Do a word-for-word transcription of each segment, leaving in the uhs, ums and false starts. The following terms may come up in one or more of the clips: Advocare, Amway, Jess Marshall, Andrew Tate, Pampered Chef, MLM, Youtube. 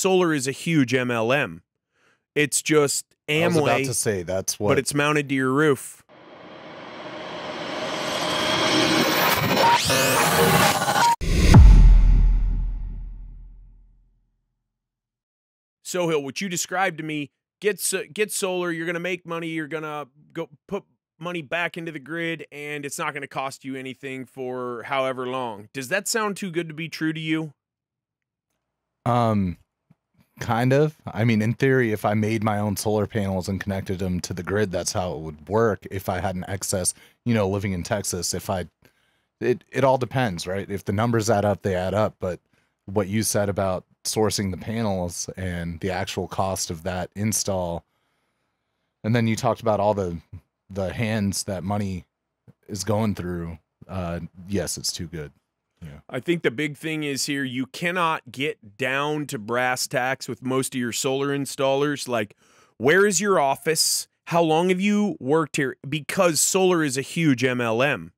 solar is a huge M L M. It's just Amway. I was about to say, that's what. But it's mounted to your roof. Sohail, what you described to me, get so, get solar, you're going to make money, you're going to go put money back into the grid, and it's not going to cost you anything for however long. Does that sound too good to be true to you? Um, kind of. I mean, in theory, if I made my own solar panels and connected them to the grid, that's how it would work if I had an excess, you know, living in Texas. If I, it, it all depends, right? If the numbers add up, they add up. But what you said about sourcing the panels and the actual cost of that install, and then you talked about all the the hands that money is going through, uh yes, it's too good. Yeah, I think the big thing is here, you cannot get down to brass tacks with most of your solar installers, like where is your office, how long have you worked here, because solar is a huge M L M.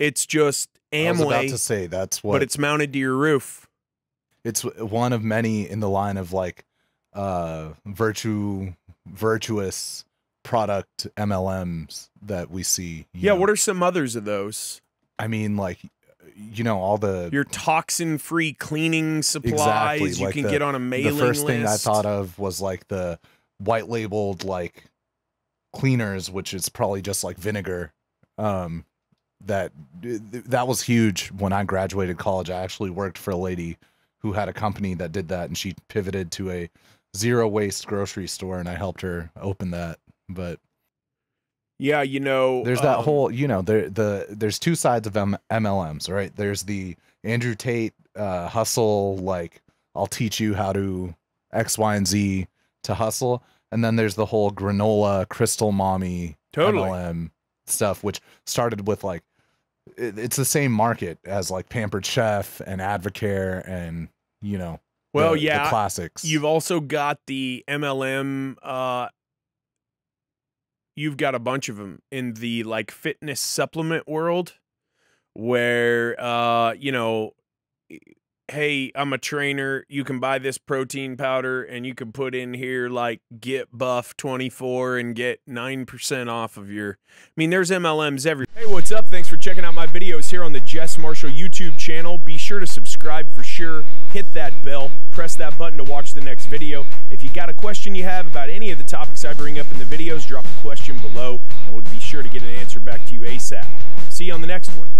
It's just Amway. I was about to say, that's what. But it's mounted to your roof. It's one of many in the line of like uh, virtue, virtuous product M L Ms that we see. Yeah, know. What are some others of those? I mean, like, you know, all the... Your toxin-free cleaning supplies exactly, you like can the, get on a mailing list. The first list. Thing I thought of was like the white-labeled like cleaners, which is probably just like vinegar. Um, that that was huge when I graduated college. I actually worked for a lady who had a company that did that, and she pivoted to a zero waste grocery store, and I helped her open that. But yeah, you know, there's that um, whole, you know, there, the, there's two sides of M MLMs, right? There's the Andrew Tate, uh, hustle, like I'll teach you how to X, Y, and Z to hustle. And then there's the whole granola crystal mommy totally. M L M stuff, which started with like, it, it's the same market as like Pampered Chef and Advocare and, you know, well, the, yeah, the classics. You've also got the M L M. Uh, you've got a bunch of them in the like fitness supplement world, where uh, you know, hey, I'm a trainer. You can buy this protein powder, and you can put in here like get buff twenty-four and get nine percent off of your. I mean, there's M L Ms everywhere. Hey, what's up? Thanks for checking out my videos here on the Jess Marshall YouTube channel. Be sure to subscribe for sure. Hit that bell, press that button to watch the next video. If you got a question you have about any of the topics I bring up in the videos, drop a question below and we'll be sure to get an answer back to you ASAP. See you on the next one.